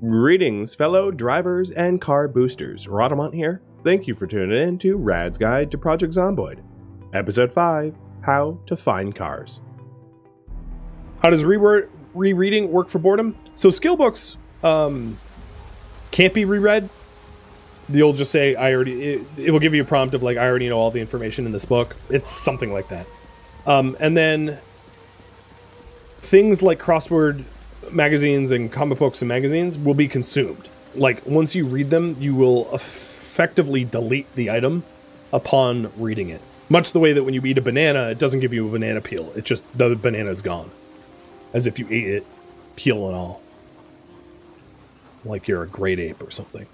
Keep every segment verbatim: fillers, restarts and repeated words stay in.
Greetings, fellow drivers and car boosters. Rhadamant here. Thank you for tuning in to Rad's Guide to Project Zomboid, Episode five, How to Find Cars. How does re rereading work for boredom? So skill books um, can't be reread. You'll just say, I already, it, it will give you a prompt of like, I already know all the information in this book. It's something like that. Um, and then things like crossword magazines and comic books and magazines will be consumed. Like once you read them, you will effectively delete the item upon reading it. Much the way that when you eat a banana, it doesn't give you a banana peel. It's just the banana is gone. As if you ate it, peel and all. Like you're a great ape or something.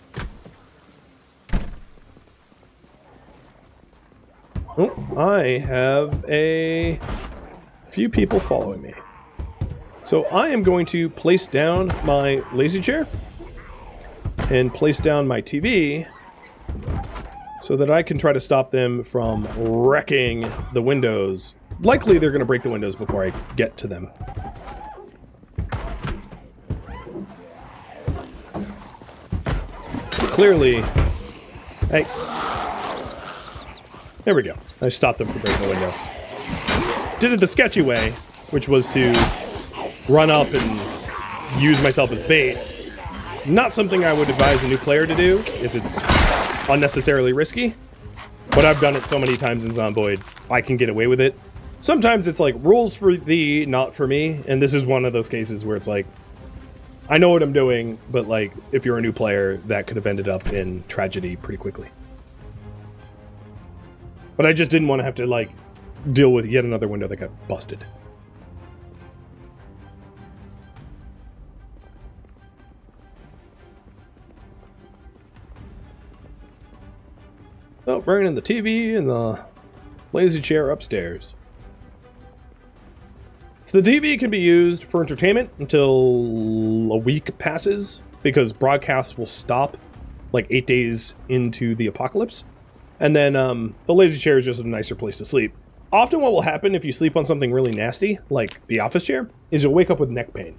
Oh, I have a few people following me. So I am going to place down my lazy chair and place down my T V so that I can try to stop them from wrecking the windows. Likely they're going to break the windows before I get to them. Clearly, hey, there we go. I stopped them from breaking the window. Did it the sketchy way, which was to run up and use myself as bait. Not something I would advise a new player to do, as it's unnecessarily risky, but I've done it so many times in Zomboid, I can get away with it. Sometimes it's like, rules for thee, not for me, and this is one of those cases where it's like, I know what I'm doing, but like, if you're a new player, that could have ended up in tragedy pretty quickly. But I just didn't want to have to like, deal with yet another window that got busted. Oh, bringing in the T V and the lazy chair upstairs. So the T V can be used for entertainment until a week passes, because broadcasts will stop like eight days into the apocalypse. And then um, the lazy chair is just a nicer place to sleep. Often what will happen if you sleep on something really nasty, like the office chair, is you'll wake up with neck pain.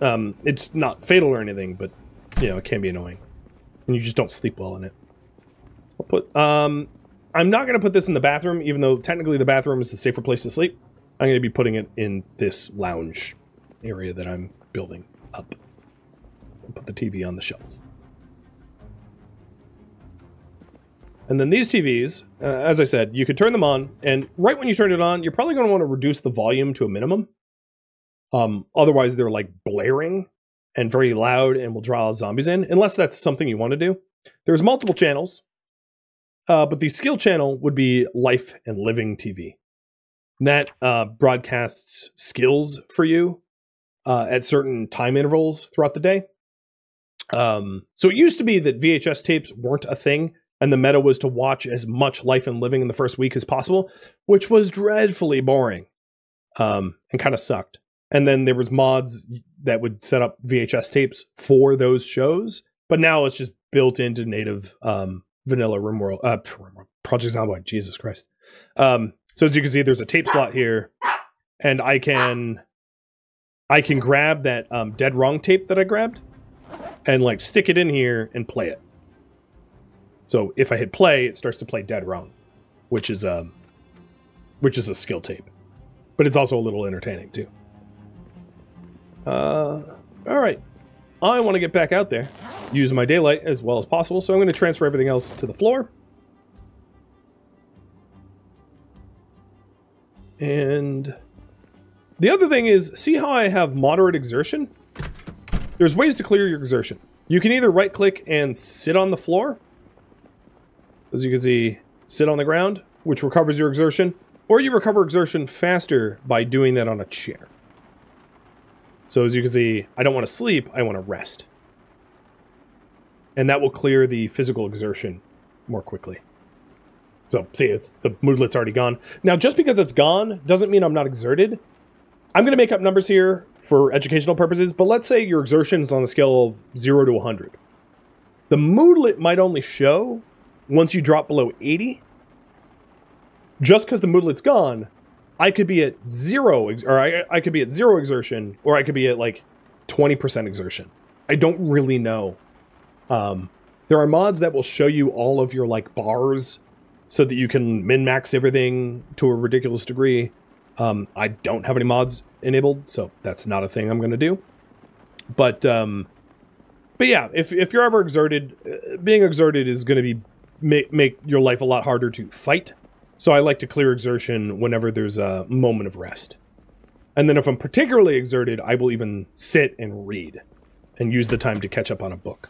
Um, it's not fatal or anything, but you know, it can be annoying. And you just don't sleep well in it. I'll put, um, I'm not going to put this in the bathroom, even though technically the bathroom is the safer place to sleep. I'm going to be putting it in this lounge area that I'm building up. I'll put the T V on the shelf. And then these T Vs, uh, as I said, you could turn them on, and right when you turn it on, you're probably going to want to reduce the volume to a minimum. Um, otherwise, they're like blaring and very loud and will draw zombies in, unless that's something you want to do. There's multiple channels. Uh, but the skill channel would be Life and Living T V. And that uh, broadcasts skills for you uh, at certain time intervals throughout the day. Um, so it used to be that V H S tapes weren't a thing, and the meta was to watch as much Life and Living in the first week as possible, which was dreadfully boring um, and kind of sucked. And then there was mods that would set up V H S tapes for those shows, but now it's just built into native um vanilla Rimworld, uh, Project Zomboid, Jesus Christ. Um, so as you can see, there's a tape slot here, and I can, I can grab that um, Dead Wrong tape that I grabbed, and like stick it in here and play it. So if I hit play, it starts to play Dead Wrong, which is um, which is a skill tape, but it's also a little entertaining too. Uh, all right. I want to get back out there, use my daylight as well as possible, so I'm going to transfer everything else to the floor. And the other thing is, see how I have moderate exertion? There's ways to clear your exertion. You can either right-click and sit on the floor, as you can see, sit on the ground, which recovers your exertion, or you recover exertion faster by doing that on a chair. So as you can see, I don't want to sleep, I want to rest. And that will clear the physical exertion more quickly. So see, it's the moodlet's already gone. Now, just because it's gone doesn't mean I'm not exerted. I'm going to make up numbers here for educational purposes, but let's say your exertion is on a scale of zero to one hundred. The moodlet might only show once you drop below eighty. Just because the moodlet's gone, I could be at zero, or I, I could be at zero exertion, or I could be at like twenty percent exertion. I don't really know. Um, there are mods that will show you all of your, like, bars so that you can min-max everything to a ridiculous degree. Um, I don't have any mods enabled, so that's not a thing I'm going to do. But, um, but yeah, if, if you're ever exerted, uh, being exerted is going to be make, make your life a lot harder to fight. So I like to clear exertion whenever there's a moment of rest. And then if I'm particularly exerted, I will even sit and read and use the time to catch up on a book.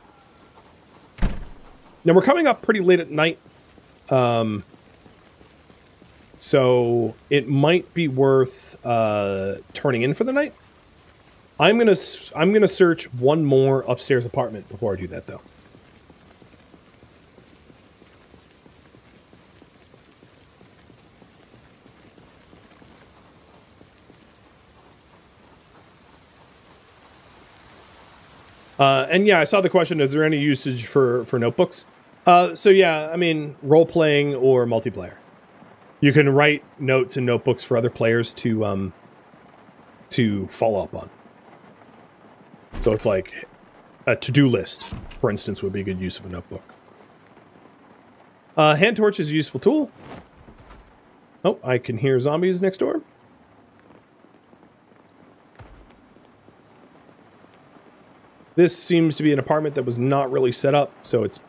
Now, we're coming up pretty late at night, um, so it might be worth uh, turning in for the night. I'm gonna I'm gonna search one more upstairs apartment before I do that, though. Uh, and yeah, I saw the question, is there any usage for, for notebooks? Uh, so yeah, I mean, role-playing or multiplayer. You can write notes and notebooks for other players to, um, to follow up on. So it's like a to-do list, for instance, would be a good use of a notebook. Uh, hand torch is a useful tool. Oh, I can hear zombies next door. This seems to be an apartment that was not really set up, so it's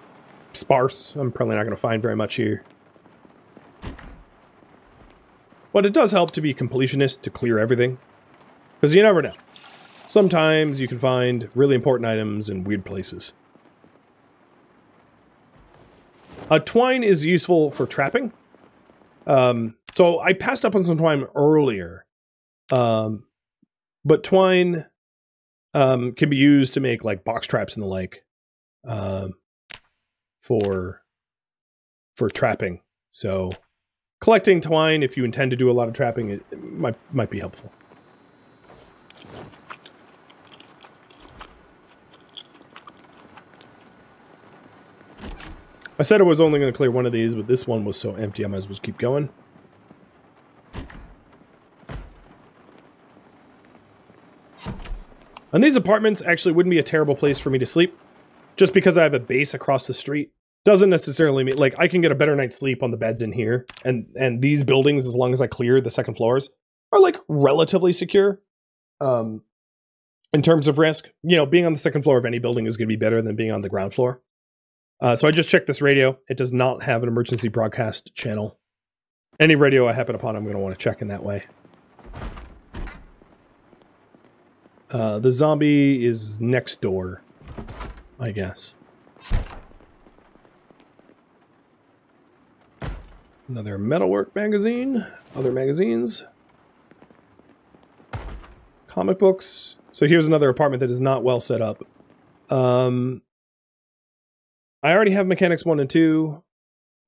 sparse. I'm probably not going to find very much here. But it does help to be completionist, to clear everything. Because you never know. Sometimes you can find really important items in weird places. Uh, twine is useful for trapping. Um, so I passed up on some twine earlier. Um, but twine... Um, can be used to make, like, box traps and the like, um, for, for trapping. So collecting twine, if you intend to do a lot of trapping, it, it might, might be helpful. I said I was only going to clear one of these, but this one was so empty, I might as well keep going. And these apartments actually wouldn't be a terrible place for me to sleep. Just because I have a base across the street doesn't necessarily mean, like, I can get a better night's sleep on the beds in here. And, and these buildings, as long as I clear the second floors, are, like, relatively secure. Um, in terms of risk, you know, being on the second floor of any building is going to be better than being on the ground floor. Uh, so I just checked this radio. It does not have an emergency broadcast channel. Any radio I happen upon, I'm going to want to check in that way. Uh, the zombie is next door, I guess. Another metalwork magazine, other magazines, comic books. So here's another apartment that is not well set up. Um, I already have mechanics one and two.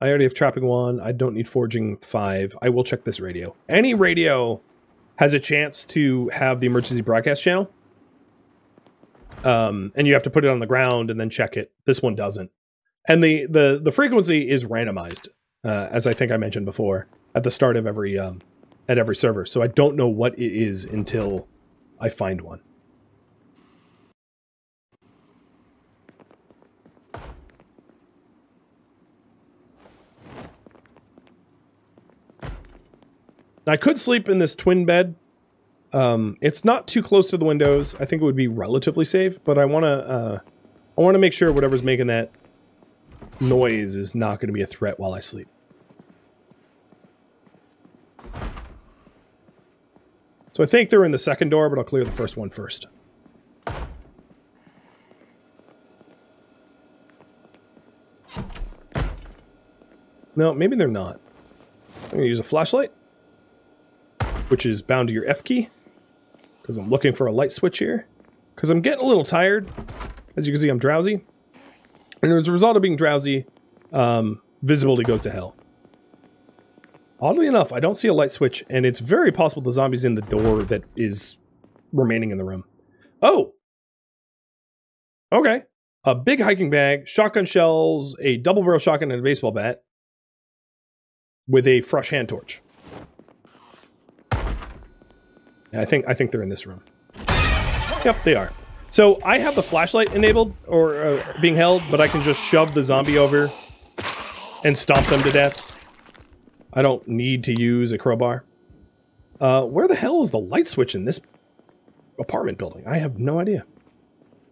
I already have trapping one. I don't need forging five. I will check this radio. Any radio has a chance to have the emergency broadcast channel. Um, and you have to put it on the ground and then check it. This one doesn't. And the, the, the frequency is randomized, uh, as I think I mentioned before, at the start of every, um, at every server. So I don't know what it is until I find one. I could sleep in this twin bed. Um, it's not too close to the windows. I think it would be relatively safe, but I want to uh, I want to make sure whatever's making that noise is not going to be a threat while I sleep. So I think they're in the second door, but I'll clear the first one first. No, maybe they're not. I'm going to use a flashlight, which is bound to your F key, because I'm looking for a light switch here. Because I'm getting a little tired. As you can see, I'm drowsy. And as a result of being drowsy, um, visibility goes to hell. Oddly enough, I don't see a light switch, and it's very possible the zombie's in the door that is remaining in the room. Oh! Okay. A big hiking bag, shotgun shells, a double barrel shotgun, and a baseball bat. With a fresh hand torch. I think I think they're in this room. Yep, they are. So I have the flashlight enabled or uh, being held, but I can just shove the zombie over and stomp them to death. I don't need to use a crowbar. Uh, where the hell is the light switch in this apartment building? I have no idea.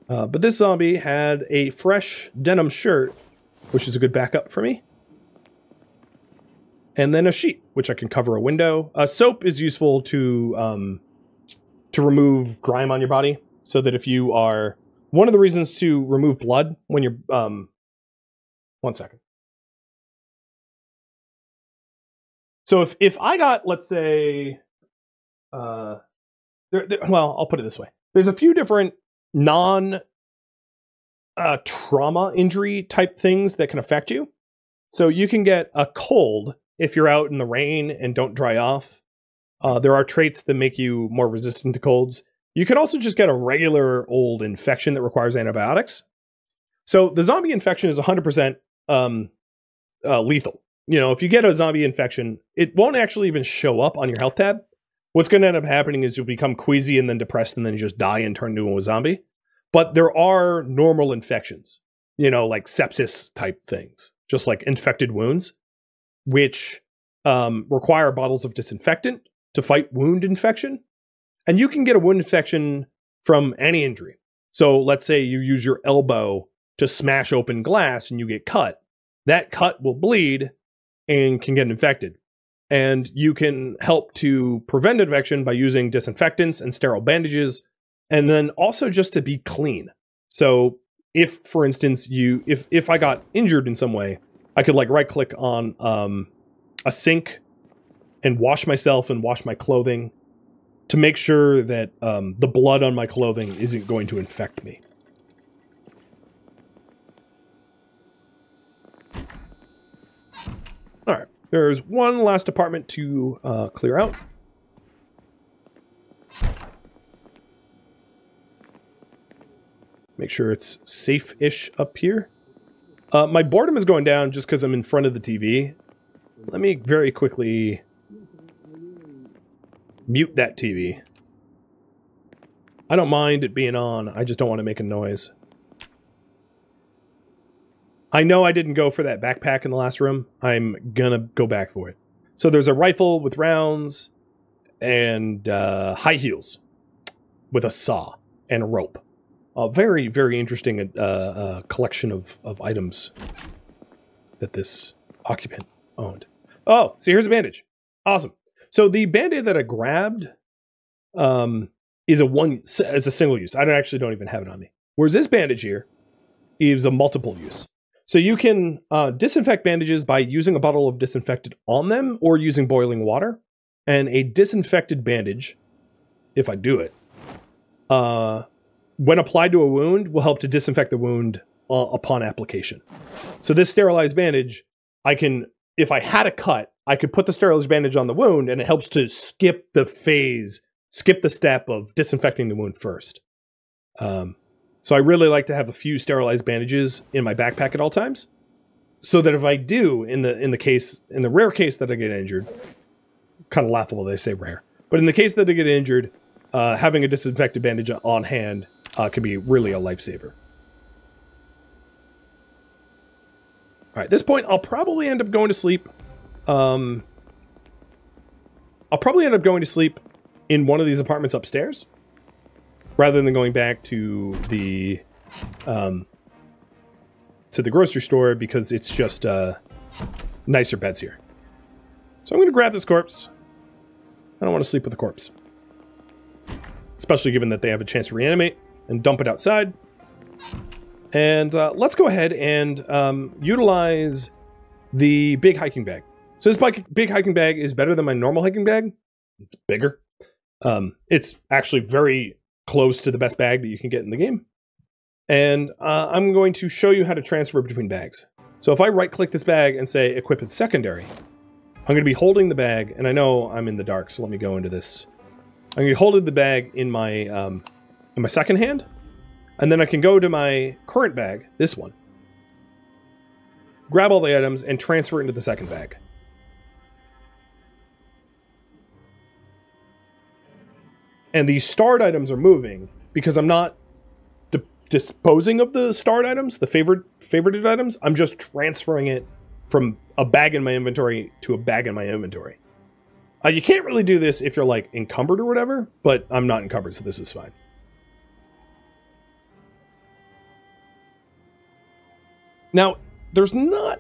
Uh, but this zombie had a fresh denim shirt, which is a good backup for me. And then a sheet, which I can cover a window. Uh, soap is useful to um, to remove grime on your body, so that if you are... One of the reasons to remove blood when you're... Um, one second. So if, if I got, let's say... Uh, there, there, well, I'll put it this way. There's a few different non... Uh, trauma injury type things that can affect you. So you can get a cold if you're out in the rain and don't dry off. Uh, there are traits that make you more resistant to colds. You can also just get a regular old infection that requires antibiotics. So the zombie infection is one hundred percent um, uh, lethal. You know, if you get a zombie infection, it won't actually even show up on your health tab. What's going to end up happening is you'll become queasy and then depressed and then you just die and turn into a zombie. But there are normal infections, you know, like sepsis type things, just like infected wounds, which um, require bottles of disinfectant to fight wound infection. And you can get a wound infection from any injury. So let's say you use your elbow to smash open glass and you get cut. That cut will bleed and can get infected. And you can help to prevent infection by using disinfectants and sterile bandages. And then also just to be clean. So if, for instance, you if, if I got injured in some way, I could like right click on um, a sink and wash myself and wash my clothing to make sure that um, the blood on my clothing isn't going to infect me. All right, there's one last apartment to uh, clear out. Make sure it's safe-ish up here. Uh, my boredom is going down just because I'm in front of the T V. Let me very quickly mute that T V. I don't mind it being on. I just don't want to make a noise. I know I didn't go for that backpack in the last room. I'm gonna go back for it. So there's a rifle with rounds and uh, high heels with a saw and a rope. A very, very interesting uh, uh, collection of, of items that this occupant owned. Oh, see, here's a bandage. Awesome. So the band-aid that I grabbed um, is a one as a single use. I don't actually don't even have it on me. Whereas this bandage here is a multiple use. So you can uh, disinfect bandages by using a bottle of disinfectant on them or using boiling water. And a disinfected bandage, if I do it, uh, when applied to a wound, will help to disinfect the wound uh, upon application. So this sterilized bandage, I can, if I had a cut, I could put the sterilized bandage on the wound and it helps to skip the phase, skip the step of disinfecting the wound first. Um, so I really like to have a few sterilized bandages in my backpack at all times so that if I do, in the, in the case, in the rare case that I get injured, kind of laughable they say rare, but in the case that I get injured, uh, having a disinfected bandage on hand Uh, could be really a lifesaver. All right, at this point, I'll probably end up going to sleep. Um, I'll probably end up going to sleep in one of these apartments upstairs, rather than going back to the um, to the grocery store because it's just uh, nicer beds here. So I'm going to grab this corpse. I don't want to sleep with a corpse, especially given that they have a chance to reanimate and dump it outside. And uh, let's go ahead and um, utilize the big hiking bag. So this bike, big hiking bag is better than my normal hiking bag. It's bigger. Um, it's actually very close to the best bag that you can get in the game. And uh, I'm going to show you how to transfer between bags. So if I right click this bag and say equip its secondary, I'm going to be holding the bag, and I know I'm in the dark, so let me go into this. I'm going to hold the bag in my um, in my second hand, and then I can go to my current bag, this one, grab all the items, and transfer it into the second bag. And the starred items are moving because I'm not disposing of the starred items, the favorite favorited items, I'm just transferring it from a bag in my inventory to a bag in my inventory. Uh, you can't really do this if you're like encumbered or whatever, but I'm not encumbered, so this is fine. Now, there's not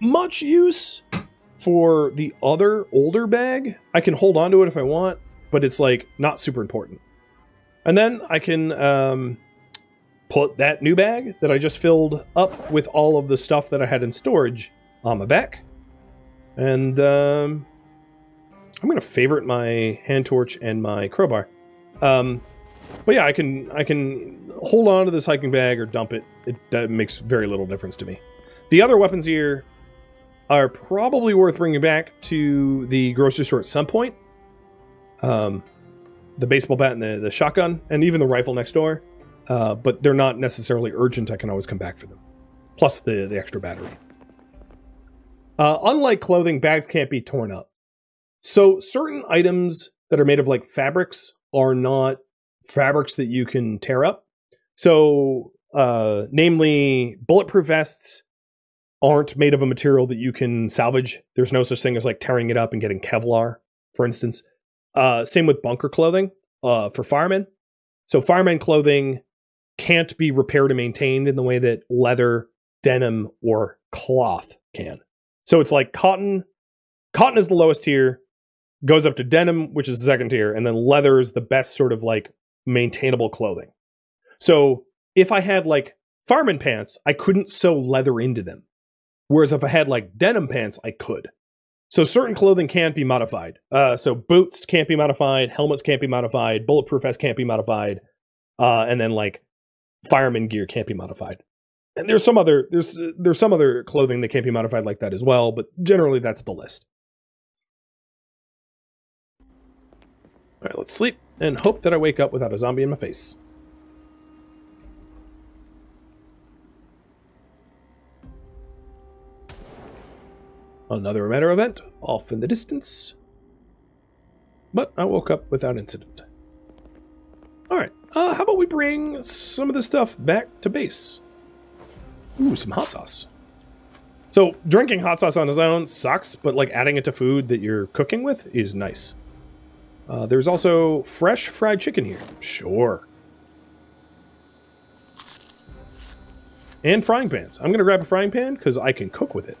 much use for the other older bag. I can hold on to it if I want, but it's like not super important. And then I can um, put that new bag that I just filled up with all of the stuff that I had in storage on my back. And um, I'm going to favorite my hand torch and my crowbar. Um, but yeah, I can I can hold on to this hiking bag or dump it. It that makes very little difference to me. The other weapons here are probably worth bringing back to the grocery store at some point. Um, the baseball bat and the, the shotgun, and even the rifle next door. Uh, but they're not necessarily urgent. I can always come back for them. Plus the, the extra battery. Uh, unlike clothing, bags can't be torn up. So certain items that are made of like fabrics are not fabrics that you can tear up. So uh, namely, bulletproof vests aren't made of a material that you can salvage. There's no such thing as like tearing it up and getting Kevlar, for instance. Uh, same with bunker clothing uh, for firemen. So fireman clothing can't be repaired and maintained in the way that leather, denim, or cloth can. So it's like cotton. Cotton is the lowest tier, goes up to denim, which is the second tier, and then leather is the best sort of like maintainable clothing. So if I had like fireman pants, I couldn't sew leather into them. Whereas if I had like denim pants, I could. So certain clothing can't be modified. Uh, so boots can't be modified. Helmets can't be modified. Bulletproof vests can't be modified. Uh, and then like fireman gear can't be modified. And there's some other there's there's some other clothing that can't be modified like that as well. But generally, that's the list. All right, let's sleep and hope that I wake up without a zombie in my face. Another matter event, off in the distance. But I woke up without incident. Alright, uh, how about we bring some of this stuff back to base? Ooh, some hot sauce. So, drinking hot sauce on its own sucks, but like adding it to food that you're cooking with is nice. Uh, there's also fresh fried chicken here. Sure. And frying pans. I'm going to grab a frying pan because I can cook with it.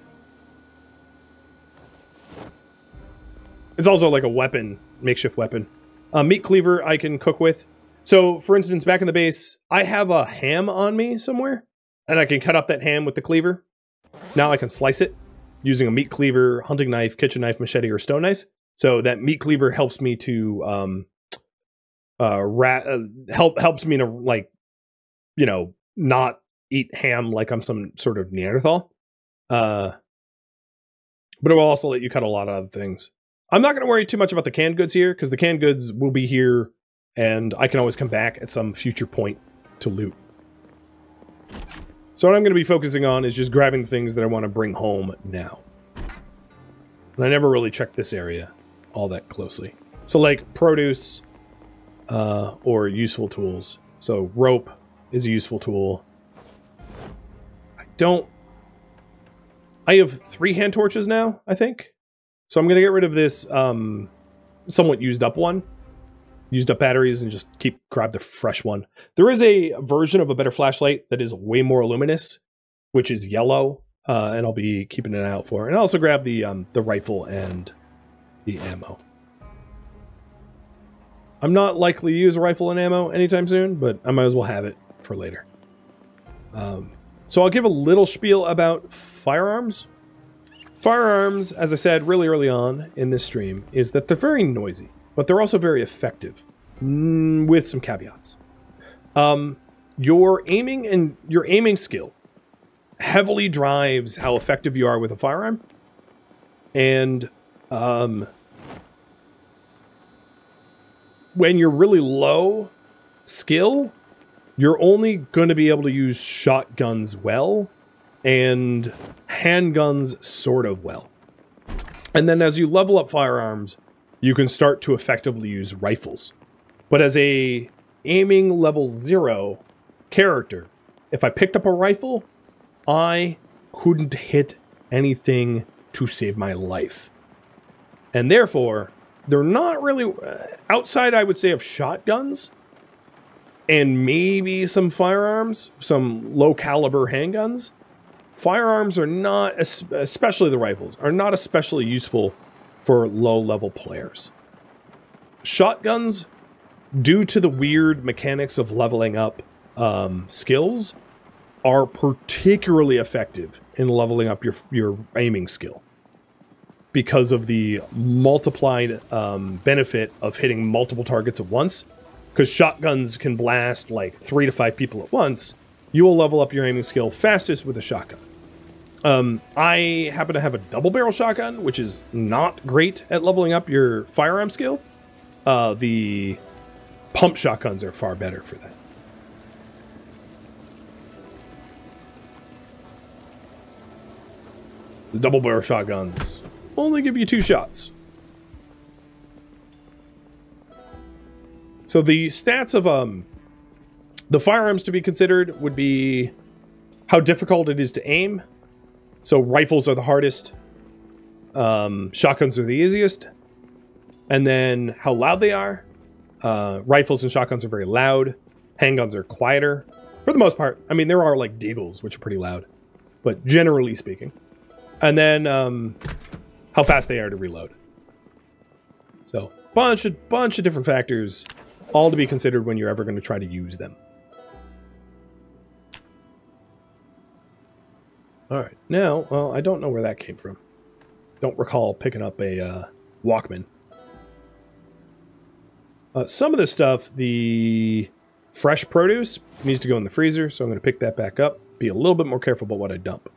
It's also like a weapon, makeshift weapon. A meat cleaver I can cook with. So, for instance, back in the base, I have a ham on me somewhere, and I can cut up that ham with the cleaver. Now I can slice it using a meat cleaver, hunting knife, kitchen knife, machete, or stone knife. So that meat cleaver helps me to um, uh, rat, uh, help helps me to like, you know, not eat ham like I'm some sort of Neanderthal. Uh, but it will also let you cut a lot of other things. I'm not going to worry too much about the canned goods here, because the canned goods will be here, and I can always come back at some future point to loot. So what I'm going to be focusing on is just grabbing the things that I want to bring home now. And I never really checked this area all that closely. So like produce uh, or useful tools. So rope is a useful tool. I don't... I have three hand torches now, I think. So I'm going to get rid of this um, somewhat used up one. Used up batteries and just keep grab the fresh one. There is a version of a better flashlight that is way more luminous, which is yellow, uh, and I'll be keeping an eye out for. And I'll also grab the, um, the rifle and the ammo. I'm not likely to use a rifle and ammo anytime soon, but I might as well have it for later. Um, so I'll give a little spiel about firearms. Firearms, as I said really early on in this stream, is that they're very noisy, but they're also very effective, with some caveats. Um, your aiming and your aiming skill heavily drives how effective you are with a firearm, and um, when you're really low skill, you're only going to be able to use shotguns well, and handguns sort of well. And then as you level up firearms, you can start to effectively use rifles. But as a aiming level zero, character. If I picked up a rifle, I couldn't hit anything to save my life. And therefore, they're not really... Outside, I would say, of shotguns and maybe some firearms, some low-caliber handguns, firearms are not, especially the rifles, are not especially useful for low-level players. Shotguns, due to the weird mechanics of leveling up um, skills, are particularly effective in leveling up your, your aiming skill because of the multiplied um, benefit of hitting multiple targets at once. Because shotguns can blast like three to five people at once, you will level up your aiming skill fastest with a shotgun. Um, I happen to have a double barrel shotgun, which is not great at leveling up your firearm skill. Uh, the pump shotguns are far better for that. The double barrel shotguns only give you two shots. So the stats of um, the firearms to be considered would be how difficult it is to aim. So rifles are the hardest. Um, shotguns are the easiest. And then how loud they are. Uh, rifles and shotguns are very loud. Handguns are quieter. For the most part. I mean, there are like deagles, which are pretty loud. But generally speaking. And then um, how fast they are to reload. So bunch of, bunch of different factors. All to be considered when you're ever going to try to use them. All right. Now, well, I don't know where that came from. Don't recall picking up a uh, Walkman. Uh, some of this stuff, the fresh produce, needs to go in the freezer, so I'm going to pick that back up. Be a little bit more careful about what I dump.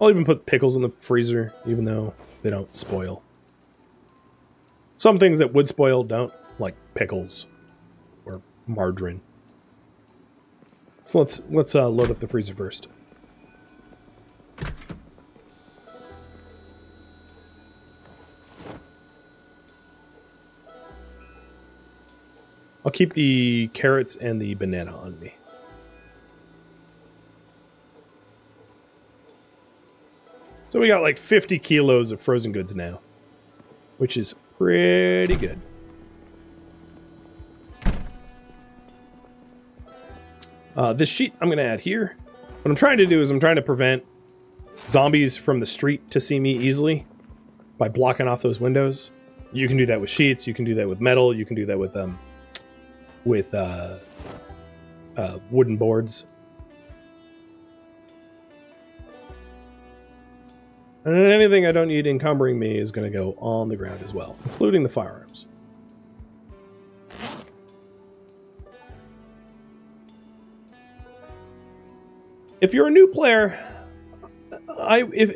I'll even put pickles in the freezer, even though they don't spoil. Some things that would spoil don't, like pickles or margarine. So let's let's uh, load up the freezer first. I'll keep the carrots and the banana on me. So we got like fifty kilos of frozen goods now, which is pretty good. Uh, this sheet I'm going to add here. What I'm trying to do is I'm trying to prevent zombies from the street to see me easily by blocking off those windows. You can do that with sheets. You can do that with metal. You can do that with um, with uh, uh, wooden boards. And anything I don't need encumbering me is going to go on the ground as well, including the firearms. If you're a new player, I if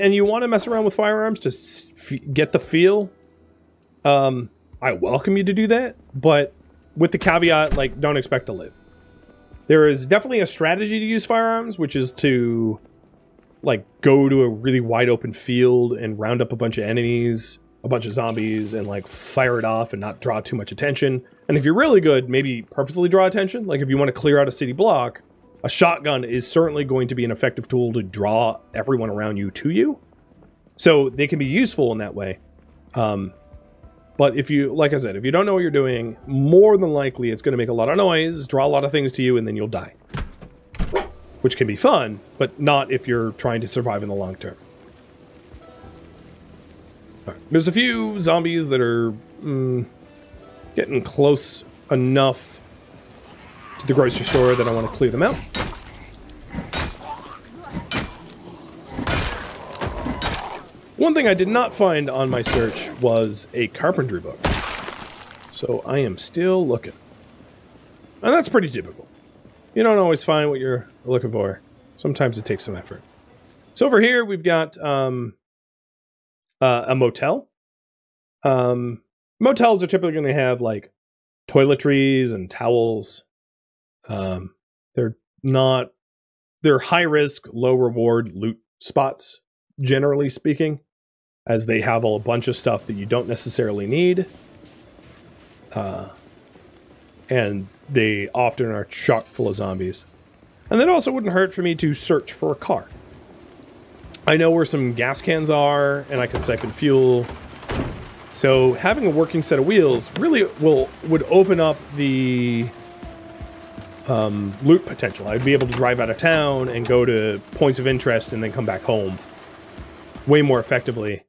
and you want to mess around with firearms to get the feel, um, I welcome you to do that, but with the caveat, like, don't expect to live. There is definitely a strategy to use firearms, which is to... like, go to a really wide open field and round up a bunch of enemies, a bunch of zombies, and, like, fire it off and not draw too much attention. And if you're really good, maybe purposely draw attention. Like, if you want to clear out a city block, a shotgun is certainly going to be an effective tool to draw everyone around you to you. So they can be useful in that way. Um, but if you, like I said, if you don't know what you're doing, more than likely it's going to make a lot of noise, draw a lot of things to you, and then you'll die. Which can be fun, but not if you're trying to survive in the long term. All right. There's a few zombies that are mm, getting close enough to the grocery store that I want to clear them out. One thing I did not find on my search was a carpentry book. So I am still looking. And that's pretty typical. You don't always find what you're looking for. Sometimes it takes some effort. So over here, we've got um, uh, a motel. Um, motels are typically going to have like toiletries and towels. Um, they're not, they're high risk, low reward loot spots, generally speaking, as they have a bunch of stuff that you don't necessarily need. Uh, and they often are chock full of zombies. And then also wouldn't hurt for me to search for a car. I know where some gas cans are, and I can siphon fuel. So having a working set of wheels really will would open up the um, loot potential. I'd be able to drive out of town and go to points of interest and then come back home way more effectively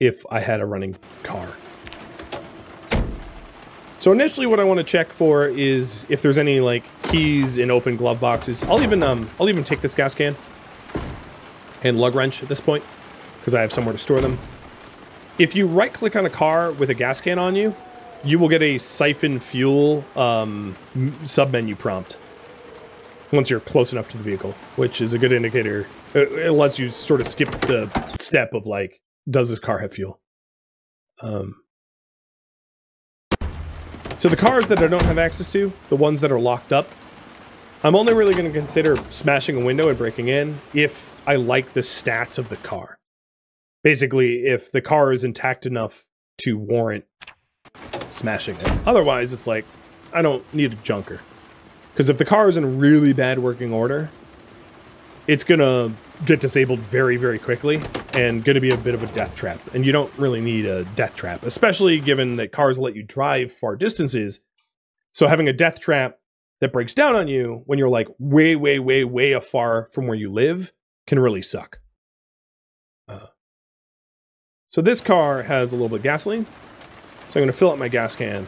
if I had a running car. So initially what I want to check for is if there's any like keys in open glove boxes. I'll even um I'll even take this gas can and lug wrench at this point because I have somewhere to store them. If you right click on a car with a gas can on you, you will get a siphon fuel um, submenu prompt once you're close enough to the vehicle, which is a good indicator. It, it lets you sort of skip the step of like, does this car have fuel? Um, So the cars that I don't have access to, the ones that are locked up, I'm only really going to consider smashing a window and breaking in if I like the stats of the car. Basically, if the car is intact enough to warrant smashing it. Otherwise, it's like, I don't need a junker. Because if the car is in really bad working order, it's going to get disabled very, very quickly and going to be a bit of a death trap. And you don't really need a death trap, especially given that cars let you drive far distances. So having a death trap that breaks down on you when you're like way, way, way, way afar from where you live can really suck. Uh, so this car has a little bit of gasoline. So I'm going to fill up my gas can.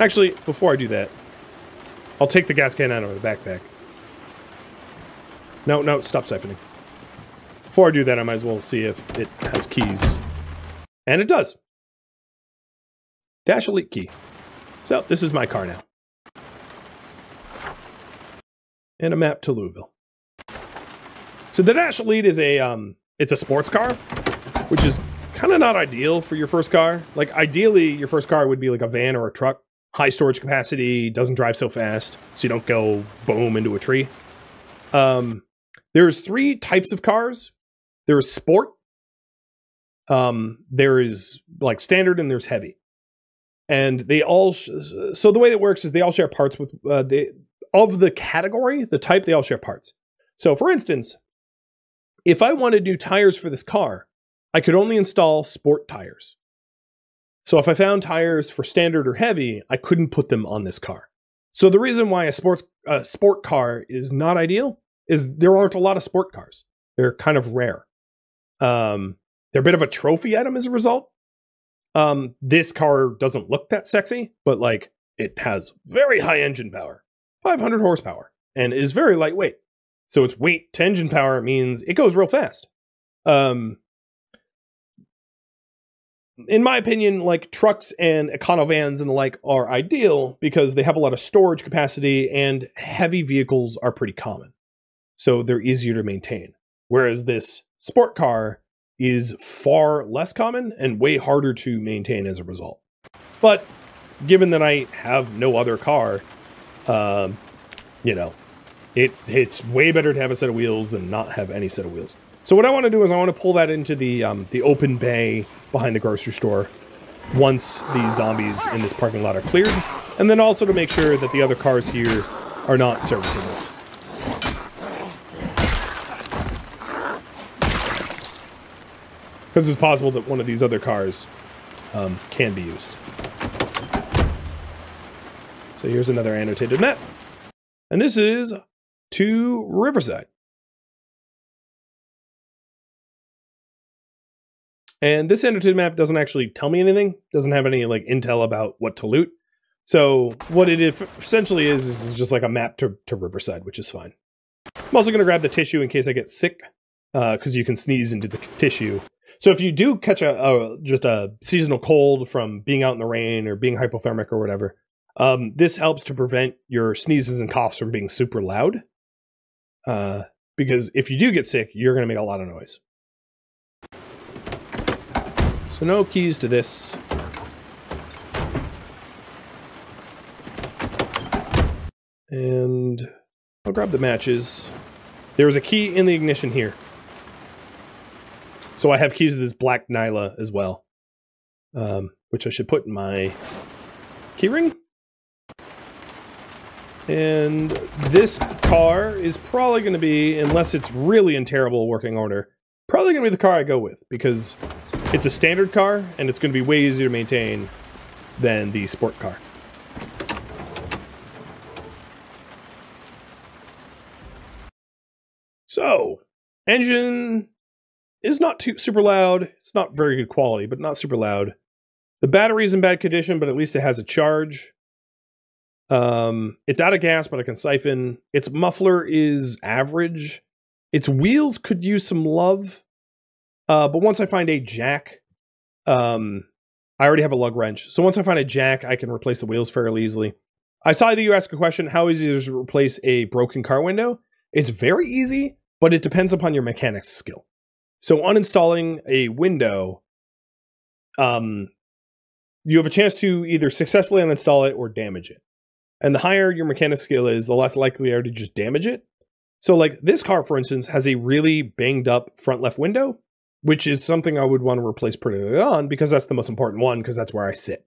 Actually, before I do that, I'll take the gas can out of the backpack. No, no, stop siphoning. Before I do that, I might as well see if it has keys. And it does. Dash Elite key. So, this is my car now. And a map to Louisville. So, the Dash Elite is a, um, it's a sports car, which is kind of not ideal for your first car. Like, ideally, your first car would be like a van or a truck. High storage capacity, doesn't drive so fast, so you don't go boom into a tree. Um... There's three types of cars. There is sport. Um, there is like standard and there's heavy. And they all, sh so the way that works is they all share parts with, uh, they, of the category, the type, they all share parts. So for instance, if I wanted new tires for this car, I could only install sport tires. So if I found tires for standard or heavy, I couldn't put them on this car. So the reason why a sports, uh, sport car is not ideal is there aren't a lot of sport cars. They're kind of rare. Um, they're a bit of a trophy item as a result. Um, this car doesn't look that sexy, but like it has very high engine power, five hundred horsepower, and is very lightweight. So its weight to engine power means it goes real fast. Um, in my opinion, like trucks and econovans and the like are ideal because they have a lot of storage capacity and heavy vehicles are pretty common. So they're easier to maintain. Whereas this sport car is far less common and way harder to maintain as a result. But given that I have no other car, um, you know, it, it's way better to have a set of wheels than not have any set of wheels. So what I want to do is I want to pull that into the, um, the open bay behind the grocery store once the zombies in this parking lot are cleared. And then also to make sure that the other cars here are not serviceable. Because it's possible that one of these other cars um, can be used. So here's another annotated map. And this is to Riverside. And this annotated map doesn't actually tell me anything. Doesn't have any like intel about what to loot. So what it essentially is, is just like a map to, to Riverside, which is fine. I'm also going to grab the tissue in case I get sick. Because uh, you can sneeze into the tissue. So if you do catch a, a just a seasonal cold from being out in the rain or being hypothermic or whatever, um, this helps to prevent your sneezes and coughs from being super loud. Uh, because if you do get sick, you're going to make a lot of noise. So no keys to this. And I'll grab the matches. There was a key in the ignition here. So I have keys to this black Nyla as well, um, which I should put in my keyring. And this car is probably going to be, unless it's really in terrible working order, probably going to be the car I go with, because it's a standard car, and it's going to be way easier to maintain than the sport car. So, engine is not too super loud. It's not very good quality, but not super loud. The battery's in bad condition, but at least it has a charge. Um, it's out of gas, but I can siphon. Its muffler is average. Its wheels could use some love. Uh, but once I find a jack, um, I already have a lug wrench. So once I find a jack, I can replace the wheels fairly easily. I saw that you asked a question, how easy is it to replace a broken car window? It's very easy, but it depends upon your mechanic's skill. So uninstalling a window, um, you have a chance to either successfully uninstall it or damage it. And the higher your mechanic's skill is, the less likely you are to just damage it. So like this car, for instance, has a really banged up front left window, which is something I would want to replace pretty early on because that's the most important one, because that's where I sit.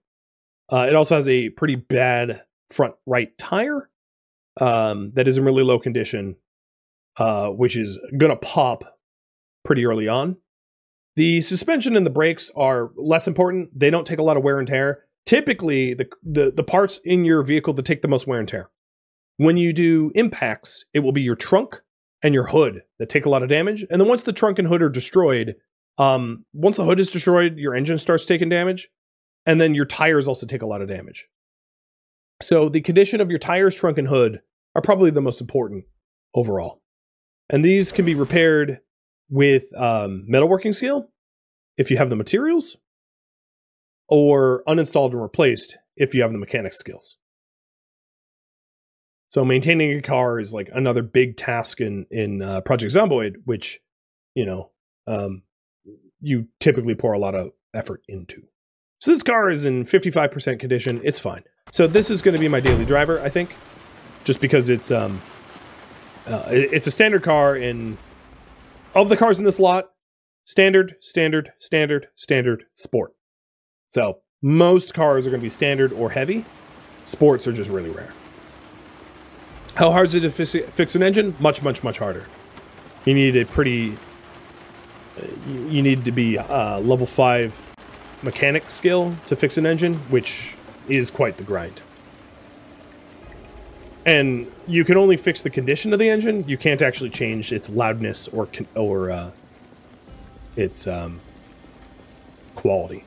Uh, it also has a pretty bad front right tire um, that is in really low condition, uh, which is going to pop pretty early on. The suspension and the brakes are less important. They don't take a lot of wear and tear. Typically, the, the, the parts in your vehicle that take the most wear and tear. When you do impacts, it will be your trunk and your hood that take a lot of damage. And then once the trunk and hood are destroyed, um, once the hood is destroyed, your engine starts taking damage. And then your tires also take a lot of damage. So the condition of your tires, trunk, and hood are probably the most important overall. And these can be repaired with um, metalworking skill, if you have the materials, or uninstalled and replaced if you have the mechanics skills. So maintaining a car is like another big task in, in uh, Project Zomboid, which, you know, um, you typically pour a lot of effort into. So this car is in fifty-five percent condition. It's fine. So this is going to be my daily driver, I think, just because it's, um, uh, it, it's a standard car. In of the cars in this lot, standard, standard, standard, standard, sport. So most cars are going to be standard or heavy. Sports are just really rare. How hard is it to fix an engine? Much, much, much harder. You need a pretty... You need to be uh, level five mechanic skill to fix an engine, which is quite the grind. And you can only fix the condition of the engine. You can't actually change its loudness or, or uh, its um, quality.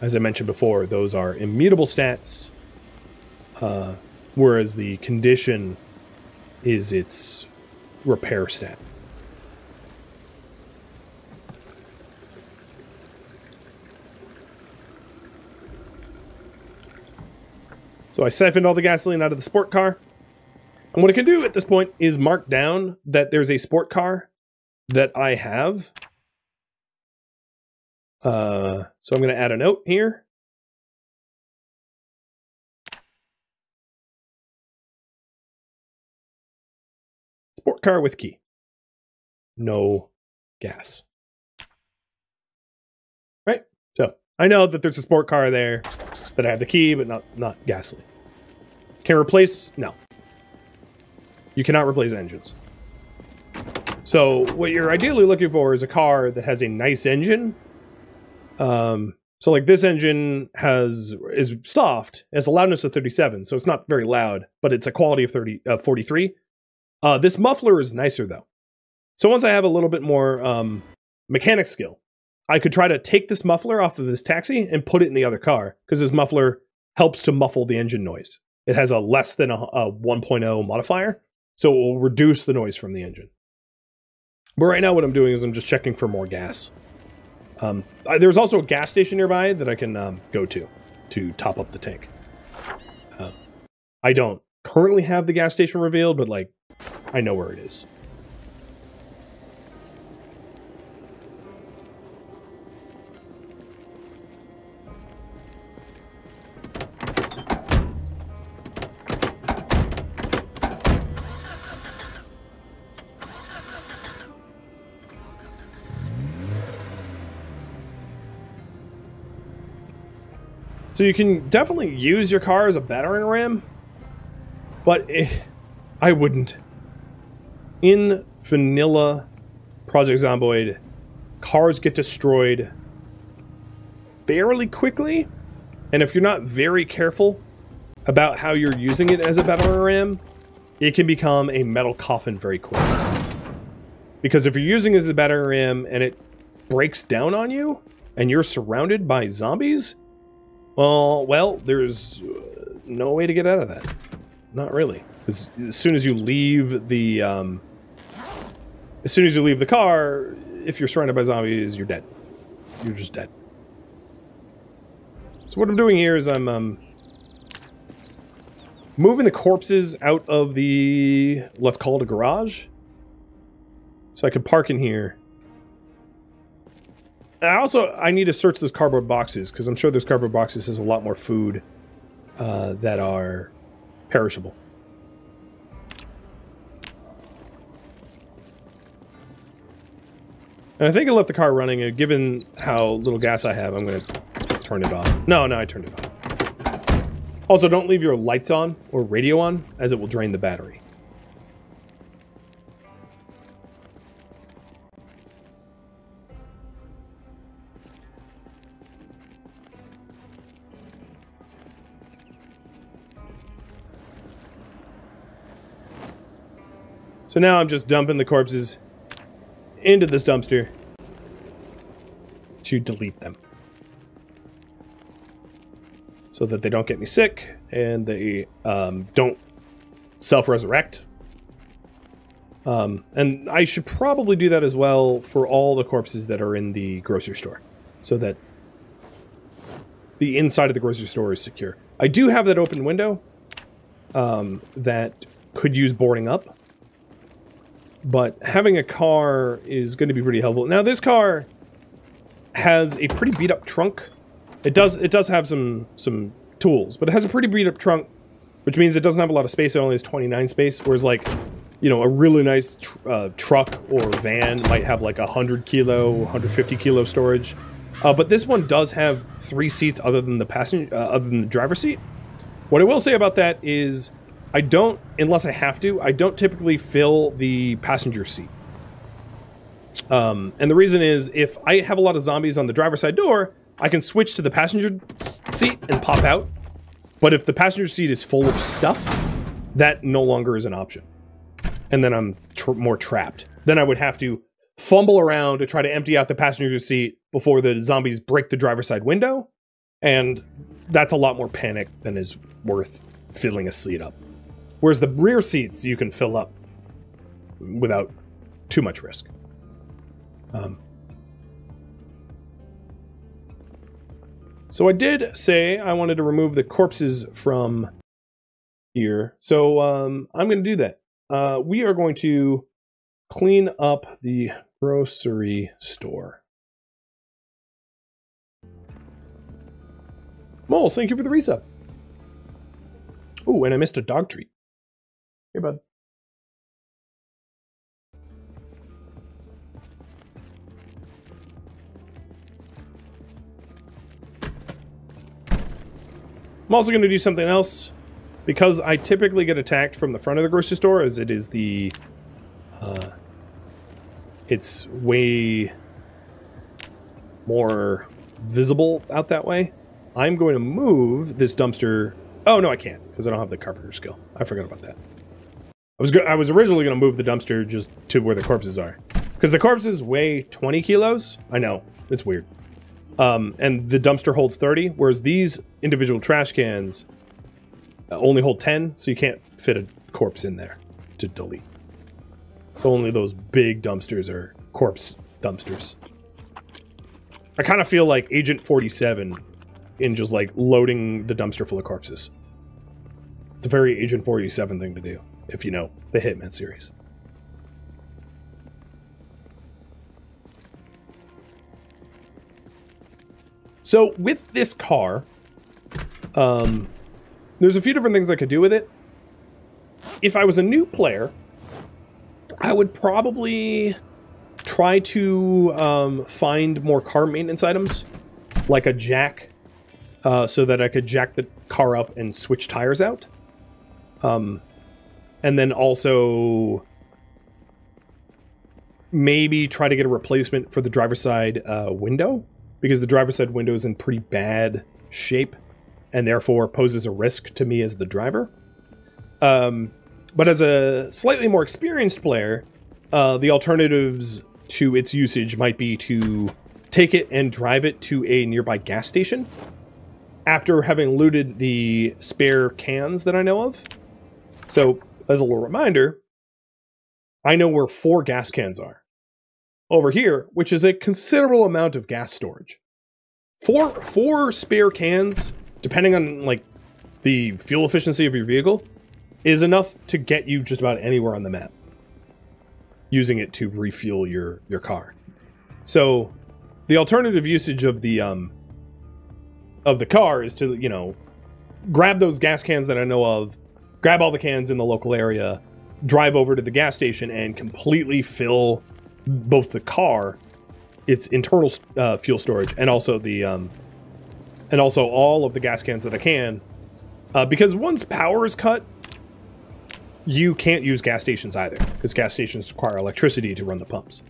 As I mentioned before, those are immutable stats. Uh... Whereas the condition is its repair stat. So I siphoned all the gasoline out of the sport car. And what I can do at this point is mark down that there's a sport car that I have. Uh, so I'm going to add a note here. Sport car with key. No gas. Right? So I know that there's a sport car there, that I have the key, but not, not gasoline. Can replace? No. You cannot replace engines. So what you're ideally looking for is a car that has a nice engine. Um, so like this engine has is soft. It has a loudness of thirty-seven, so it's not very loud, but it's a quality of thirty, uh, forty-three. Uh, this muffler is nicer, though. So once I have a little bit more um, mechanic skill, I could try to take this muffler off of this taxi and put it in the other car, because this muffler helps to muffle the engine noise. It has a less than a, a one point oh modifier, so it will reduce the noise from the engine. But right now what I'm doing is I'm just checking for more gas. Um, I, there's also a gas station nearby that I can um, go to to top up the tank. Uh, I don't currently have the gas station revealed, but like, I know where it is. So you can definitely use your car as a battering ram. But it, I wouldn't. In vanilla Project Zomboid, cars get destroyed fairly quickly, and if you're not very careful about how you're using it as a battle ram, it can become a metal coffin very quick. Because if you're using it as a battle ram and it breaks down on you, and you're surrounded by zombies, well, well, there's no way to get out of that. Not really. As, as soon as you leave the, um, as soon as you leave the car, if you're surrounded by zombies, you're dead. You're just dead. So what I'm doing here is I'm um, moving the corpses out of the, let's call it a garage, so I can park in here. And I also I need to search those cardboard boxes, because I'm sure those cardboard boxes has a lot more food uh, that are perishable. And I think I left the car running, and given how little gas I have, I'm going to turn it off. No, no, I turned it off. Also, don't leave your lights on or radio on, as it will drain the battery. So now I'm just dumping the corpses into this dumpster to delete them, so that they don't get me sick and they um, don't self-resurrect. Um, and I should probably do that as well for all the corpses that are in the grocery store, so that the inside of the grocery store is secure. I do have that open window um, that could use boarding up. But having a car is going to be pretty helpful. Now, this car has a pretty beat-up trunk. It does it does have some, some tools, but it has a pretty beat-up trunk, which means it doesn't have a lot of space. It only has twenty-nine space, whereas, like, you know, a really nice tr uh, truck or van might have, like, one hundred kilo, one hundred fifty kilo storage. Uh, but this one does have three seats other than the passenger, uh, other than the driver's seat. What I will say about that is, I don't, unless I have to, I don't typically fill the passenger seat. Um, and the reason is, if I have a lot of zombies on the driver's side door, I can switch to the passenger seat and pop out. But if the passenger seat is full of stuff, that no longer is an option. And then I'm tr more trapped. Then I would have to fumble around to try to empty out the passenger seat before the zombies break the driver's side window. And that's a lot more panic than is worth filling a seat up. Whereas the rear seats you can fill up without too much risk. Um, so I did say I wanted to remove the corpses from here. So um, I'm going to do that. Uh, we are going to clean up the grocery store. Moles, thank you for the resub. Oh, and I missed a dog treat. Here, bud. I'm also going to do something else, because I typically get attacked from the front of the grocery store, as it is the... Uh, it's way more visible out that way. I'm going to move this dumpster... Oh, no, I can't, because I don't have the carpenter skill. I forgot about that. I was go I was originally going to move the dumpster just to where the corpses are, because the corpses weigh twenty kilos. I know, it's weird. Um, and the dumpster holds thirty, whereas these individual trash cans only hold ten, so you can't fit a corpse in there to delete. So only those big dumpsters are corpse dumpsters. I kind of feel like Agent forty-seven... in just, like, loading the dumpster full of corpses. It's a very Agent forty-seven thing to do, if you know the Hitman series. So, with this car, um, there's a few different things I could do with it. If I was a new player, I would probably try to um, find more car maintenance items, like a jack, Uh, so that I could jack the car up and switch tires out. Um, and then also maybe try to get a replacement for the driver's side uh, window, because the driver's side window is in pretty bad shape and therefore poses a risk to me as the driver. Um, but as a slightly more experienced player, uh, the alternatives to its usage might be to take it and drive it to a nearby gas station after having looted the spare cans that I know of. So as a little reminder, I know where four gas cans are over here, which is a considerable amount of gas storage. Four, four spare cans, depending on like the fuel efficiency of your vehicle, is enough to get you just about anywhere on the map, using it to refuel your, your car. So the alternative usage of the, um, of the car is to, you know, grab those gas cans that I know of, grab all the cans in the local area, drive over to the gas station and completely fill both the car, its internal uh, fuel storage, and also the, um, and also all of the gas cans that I can, uh, because once power is cut, you can't use gas stations either, because gas stations require electricity to run the pumps.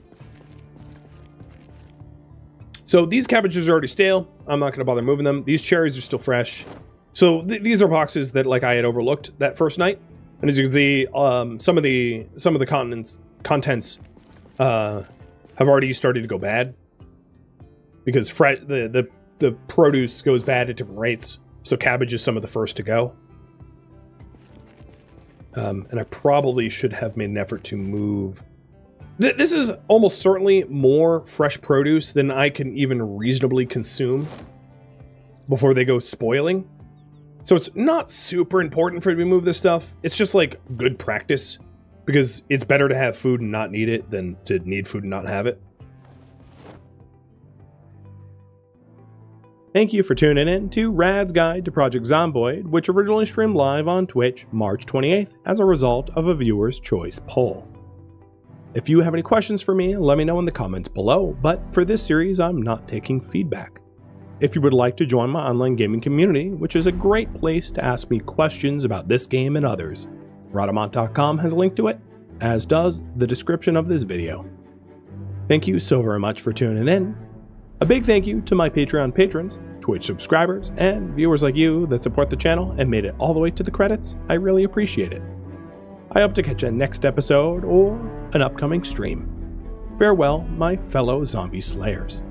So these cabbages are already stale. I'm not going to bother moving them. These cherries are still fresh. So th these are boxes that like I had overlooked that first night. And as you can see, um, some of the some of the contents contents uh, have already started to go bad, because fre the the the produce goes bad at different rates. So cabbage is some of the first to go. Um, and I probably should have made an effort to move. Th this is almost certainly more fresh produce than I can even reasonably consume before they go spoiling. So it's not super important for me to move this stuff. It's just like good practice, because it's better to have food and not need it than to need food and not have it. Thank you for tuning in to Rad's Guide to Project Zomboid, which originally streamed live on Twitch March twenty-eighth as a result of a viewer's choice poll. If you have any questions for me, let me know in the comments below, but for this series, I'm not taking feedback. If you would like to join my online gaming community, which is a great place to ask me questions about this game and others, rhadamant dot com has a link to it, as does the description of this video. Thank you so very much for tuning in. A big thank you to my Patreon patrons, Twitch subscribers, and viewers like you that support the channel and made it all the way to the credits. I really appreciate it. I hope to catch a next episode or an upcoming stream. Farewell, my fellow zombie slayers.